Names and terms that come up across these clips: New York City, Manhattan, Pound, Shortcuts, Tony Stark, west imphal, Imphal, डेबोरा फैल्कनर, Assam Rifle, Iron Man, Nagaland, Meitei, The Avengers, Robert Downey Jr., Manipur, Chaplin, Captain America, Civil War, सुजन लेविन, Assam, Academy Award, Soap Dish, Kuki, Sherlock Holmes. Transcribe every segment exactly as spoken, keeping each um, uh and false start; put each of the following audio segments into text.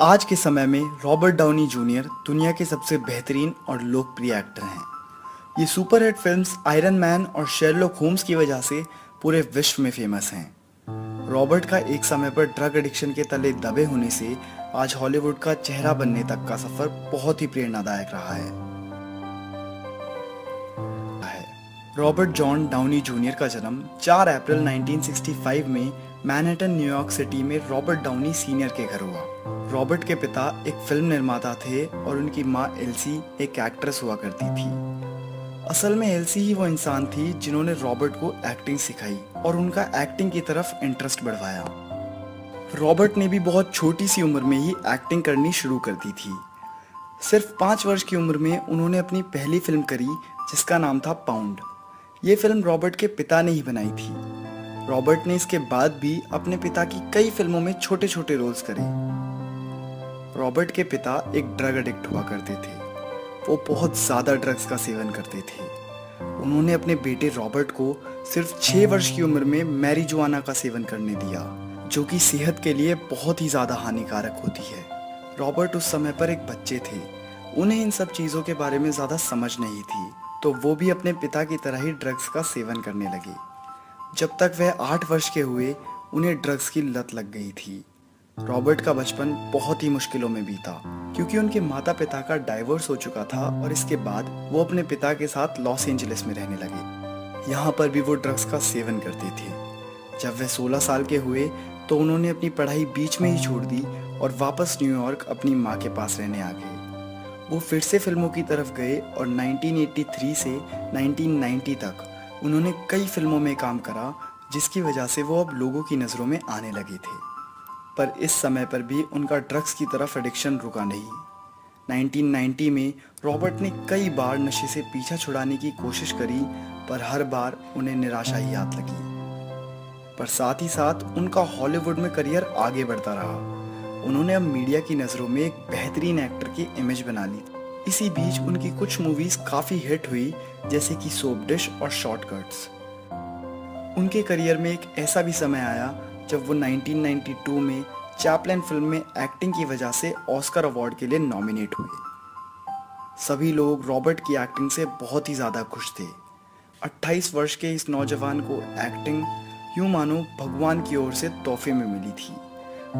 आज के समय में रॉबर्ट डाउनी जूनियर दुनिया के सबसे बेहतरीन और लोकप्रिय एक्टर हैं। ये सुपरहिट फिल्म्स आयरन मैन और शेरलॉक होम्स की वजह से पूरे विश्व में फेमस हैं। रॉबर्ट का एक समय पर ड्रग एडिक्शन के तले दबे होने से आज हॉलीवुड का चेहरा बनने तक का सफर बहुत ही प्रेरणादायक रहा है। रॉबर्ट जॉन डाउनी जूनियर का जन्म चार अप्रैल उन्नीस सौ पैंसठ में मैनहट्टन न्यूयॉर्क सिटी में रॉबर्ट डाउनी सीनियर के घर हुआ। रॉबर्ट के पिता एक फिल्म निर्माता थे और उनकी माँ एल्सी एक एक्ट्रेस हुआ करती थी। असल में एल्सी ही वो इंसान थी जिन्होंने रॉबर्ट को एक्टिंग सिखाई और उनका एक्टिंग की तरफ इंटरेस्ट बढ़वाया। रॉबर्ट ने भी बहुत छोटी सी उम्र में ही एक्टिंग करनी शुरू कर दी थी। सिर्फ पाँच वर्ष की उम्र में उन्होंने अपनी पहली फिल्म करी जिसका नाम था पाउंड। ये फिल्म रॉबर्ट के पिता ने ही बनाई थी। रॉबर्ट ने इसके बाद भी अपने पिता की कई फिल्मों में छोटे छोटे रोल्स करे। रॉबर्ट के पिता एक ड्रग एडिक्ट हुआ करते थे। वो बहुत ज़्यादा ड्रग्स का सेवन करते थे। उन्होंने अपने बेटे रॉबर्ट को सिर्फ छः वर्ष की उम्र में मैरिजुआना का सेवन करने दिया, जो कि सेहत के लिए बहुत ही ज़्यादा हानिकारक होती है। रॉबर्ट उस समय पर एक बच्चे थे, उन्हें इन सब चीज़ों के बारे में ज़्यादा समझ नहीं थी, तो वो भी अपने पिता की तरह ही ड्रग्स का सेवन करने लगे। जब तक वह आठ वर्ष के हुए, उन्हें ड्रग्स की लत लग गई थी। रॉबर्ट का बचपन बहुत ही मुश्किलों में बीता क्योंकि उनके माता पिता का डाइवोर्स हो चुका था और इसके बाद वो अपने पिता के साथ लॉस एंजलिस में रहने लगे। यहाँ पर भी वो ड्रग्स का सेवन करते थे। जब वे सोलह साल के हुए तो उन्होंने अपनी पढ़ाई बीच में ही छोड़ दी और वापस न्यूयॉर्क अपनी माँ के पास रहने आ गए। वो फिर से फिल्मों की तरफ गए और उन्नीस सौ तिरासी से उन्नीस सौ नब्बे तक उन्होंने कई फिल्मों में काम करा, जिसकी वजह से वो अब लोगों की नज़रों में आने लगे थे। पर इस समय पर भी उनका ड्रग्स की तरफ एडिक्शन रुका नहीं। उन्नीस सौ नब्बे में रॉबर्ट ने कई बार नशे से पीछा छुड़ाने की कोशिश करी, पर हर बार उन्हें निराशा ही हाथ लगी। पर साथ ही साथ उनका हॉलीवुड में करियर आगे बढ़ता रहा। उन्होंने अब मीडिया की नज़रों में एक बेहतरीन एक्टर की इमेज बना ली। इसी बीच उनकी कुछ मूवीज़ काफ़ी हिट हुई, जैसे कि सोप डिश और शॉर्टकट्स। उनके करियर में एक ऐसा भी समय आया जब वो उन्नीस सौ बानवे में चैपलिन फिल्म में एक्टिंग की वजह से ऑस्कर अवार्ड के लिए नॉमिनेट हुए। सभी लोग रॉबर्ट की एक्टिंग से बहुत ही ज़्यादा खुश थे। अट्ठाईस वर्ष के इस नौजवान को एक्टिंग यूँ मानो भगवान की ओर से तोहफे में मिली थी,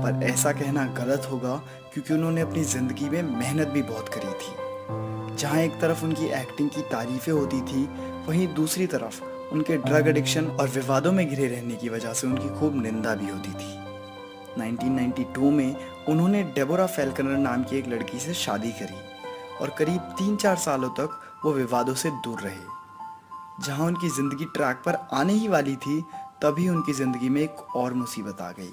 पर ऐसा कहना गलत होगा क्योंकि उन्होंने अपनी ज़िंदगी में मेहनत भी बहुत करी थी। जहाँ एक तरफ उनकी एक्टिंग की तारीफ़ें होती थी, वहीं दूसरी तरफ उनके ड्रग एडिक्शन और विवादों में घिरे रहने की वजह से उनकी खूब निंदा भी होती थी। उन्नीस सौ बानवे में उन्होंने डेबोरा फैल्कनर नाम की एक लड़की से शादी करी और करीब तीन चार सालों तक वो विवादों से दूर रहे। जहां उनकी ज़िंदगी ट्रैक पर आने ही वाली थी, तभी उनकी ज़िंदगी में एक और मुसीबत आ गई।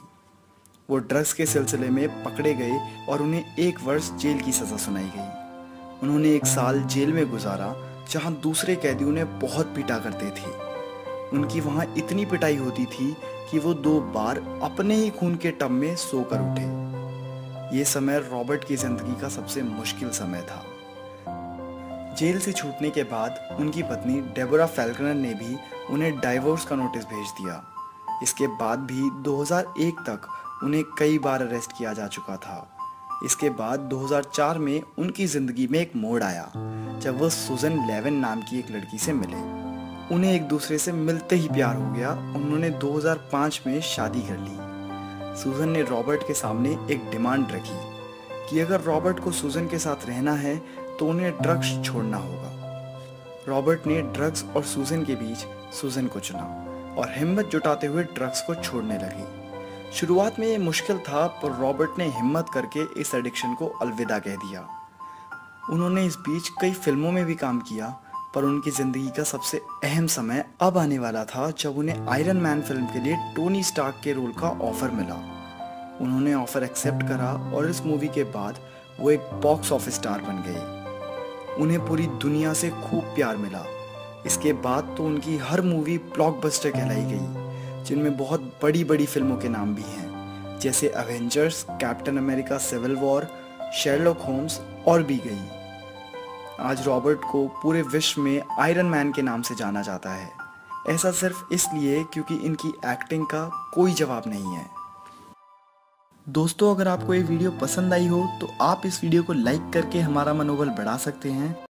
वो ड्रग्स के सिलसिले में पकड़े गए और उन्हें एक वर्ष जेल की सज़ा सुनाई गई। उन्होंने एक साल जेल में गुजारा, जहाँ दूसरे कैदी उन्हें बहुत पीटा करते थे। उनकी वहाँ इतनी पिटाई होती थी कि वो दो बार अपने ही खून के टब में सोकर उठे। ये समय रॉबर्ट की जिंदगी का सबसे मुश्किल समय था। जेल से छूटने के बाद उनकी पत्नी डेबोरा फैल्कनर ने भी उन्हें डाइवोर्स का नोटिस भेज दिया। इसके बाद भी दो हज़ार एक तक उन्हें कई बार अरेस्ट किया जा चुका था। इसके बाद दो हज़ार चार में उनकी ज़िंदगी में एक मोड़ आया, जब वो सुजन लेविन नाम की एक लड़की से मिले। उन्हें एक दूसरे से मिलते ही प्यार हो गया। उन्होंने दो हज़ार पाँच में शादी कर ली। सुजन ने रॉबर्ट के सामने एक डिमांड रखी कि अगर रॉबर्ट को सुजन के साथ रहना है तो उन्हें ड्रग्स छोड़ना होगा। रॉबर्ट ने ड्रग्स और सुजन के बीच सुजन को चुना और हिम्मत जुटाते हुए ड्रग्स को छोड़ने लगी। शुरुआत में ये मुश्किल था, पर रॉबर्ट ने हिम्मत करके इस एडिक्शन को अलविदा कह दिया। उन्होंने इस बीच कई फिल्मों में भी काम किया, पर उनकी ज़िंदगी का सबसे अहम समय अब आने वाला था, जब उन्हें आयरन मैन फिल्म के लिए टोनी स्टार्क के रोल का ऑफ़र मिला। उन्होंने ऑफ़र एक्सेप्ट करा और इस मूवी के बाद वो एक बॉक्स ऑफिस स्टार बन गए। उन्हें पूरी दुनिया से खूब प्यार मिला। इसके बाद तो उनकी हर मूवी ब्लॉकबस्टर कहलाई गई, जिनमें बहुत बड़ी बड़ी फिल्मों के नाम भी हैं, जैसे Avengers, Captain America civil war, Sherlock Holmes और भी गई। आज रॉबर्ट को पूरे विश्व में आयरन मैन के नाम से जाना जाता है। ऐसा सिर्फ इसलिए क्योंकि इनकी एक्टिंग का कोई जवाब नहीं है। दोस्तों अगर आपको ये वीडियो पसंद आई हो तो आप इस वीडियो को लाइक करके हमारा मनोबल बढ़ा सकते हैं।